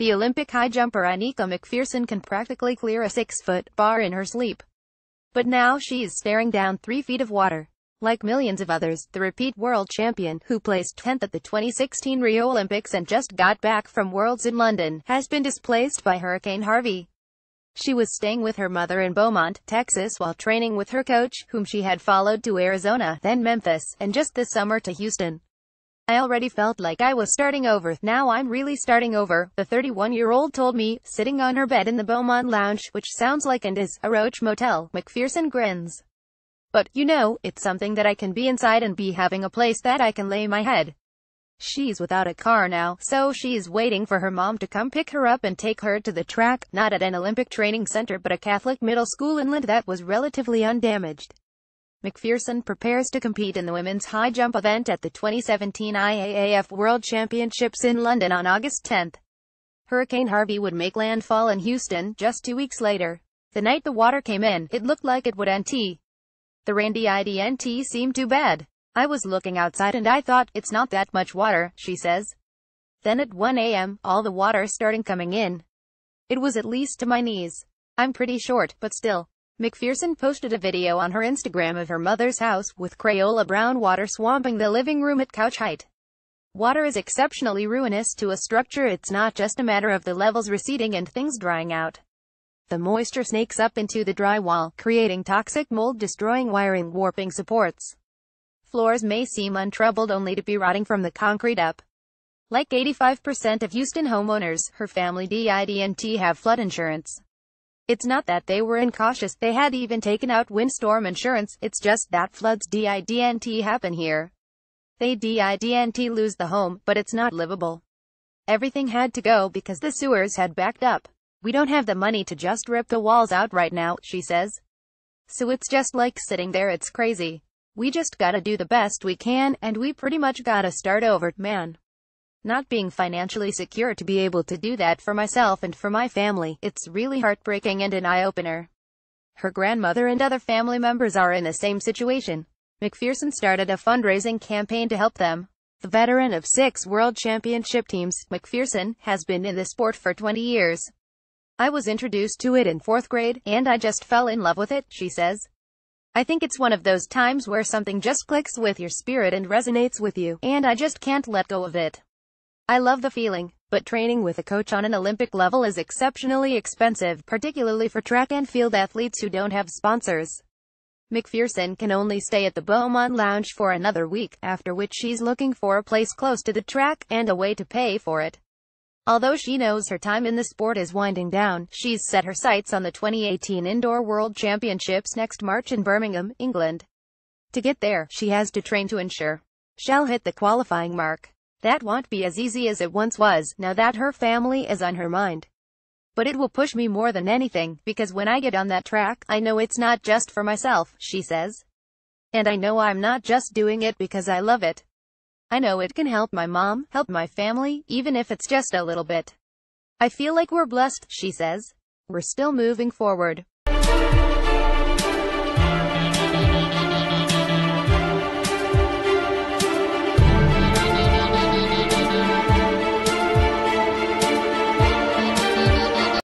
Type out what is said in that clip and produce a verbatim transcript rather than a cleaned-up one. The Olympic high jumper Inika McPherson can practically clear a six-foot bar in her sleep. But now she is staring down three feet of water. Like millions of others, the repeat world champion, who placed tenth at the twenty sixteen Rio Olympics and just got back from Worlds in London, has been displaced by Hurricane Harvey. She was staying with her mother in Beaumont, Texas, while training with her coach, whom she had followed to Arizona, then Memphis, and just this summer to Houston. "I already felt like I was starting over, now I'm really starting over," the thirty-one-year-old told me, sitting on her bed in the Beaumont Lounge, which sounds like and is a roach motel. McPherson grins. "But, you know, it's something that I can be inside and be having a place that I can lay my head." She's without a car now, so she's waiting for her mom to come pick her up and take her to the track, not at an Olympic training center but a Catholic middle school in London that was relatively undamaged. McPherson prepares to compete in the women's high jump event at the twenty seventeen I A A F World Championships in London on August tenth. Hurricane Harvey would make landfall in Houston just two weeks later. The night the water came in, it looked like it would end. The rainy didn't seem too bad. "I was looking outside and I thought, it's not that much water," she says. "Then at one a m, all the water started coming in. It was at least to my knees. I'm pretty short, but still." McPherson posted a video on her Instagram of her mother's house, with Crayola brown water swamping the living room at couch height. "Water is exceptionally ruinous to a structure. It's not just a matter of the levels receding and things drying out. The moisture snakes up into the drywall, creating toxic mold, destroying wiring, warping supports. Floors may seem untroubled only to be rotting from the concrete up." Like eighty-five percent of Houston homeowners, her family didn't have flood insurance. "It's not that they were incautious, they had even taken out windstorm insurance, it's just that floods didn't happen here. They didn't lose the home, but it's not livable. Everything had to go because the sewers had backed up. We don't have the money to just rip the walls out right now," she says. "So it's just like sitting there, it's crazy. We just gotta do the best we can, and we pretty much gotta start over, man. Not being financially secure to be able to do that for myself and for my family, it's really heartbreaking and an eye-opener." Her grandmother and other family members are in the same situation. McPherson started a fundraising campaign to help them. The veteran of six World Championship teams, McPherson has been in the sport for twenty years. "I was introduced to it in fourth grade, and I just fell in love with it," she says. "I think it's one of those times where something just clicks with your spirit and resonates with you, and I just can't let go of it. I love the feeling, but training with a coach on an Olympic level is exceptionally expensive, particularly for track and field athletes who don't have sponsors." McPherson can only stay at the Beaumont Lounge for another week, after which she's looking for a place close to the track, and a way to pay for it. Although she knows her time in the sport is winding down, she's set her sights on the twenty eighteen Indoor World Championships next March in Birmingham, England. To get there, she has to train to ensure she'll hit the qualifying mark. "That won't be as easy as it once was, now that her family is on her mind. But it will push me more than anything, because when I get on that track, I know it's not just for myself," she says. "And I know I'm not just doing it because I love it. I know it can help my mom, help my family, even if it's just a little bit. I feel like we're blessed," she says. "We're still moving forward."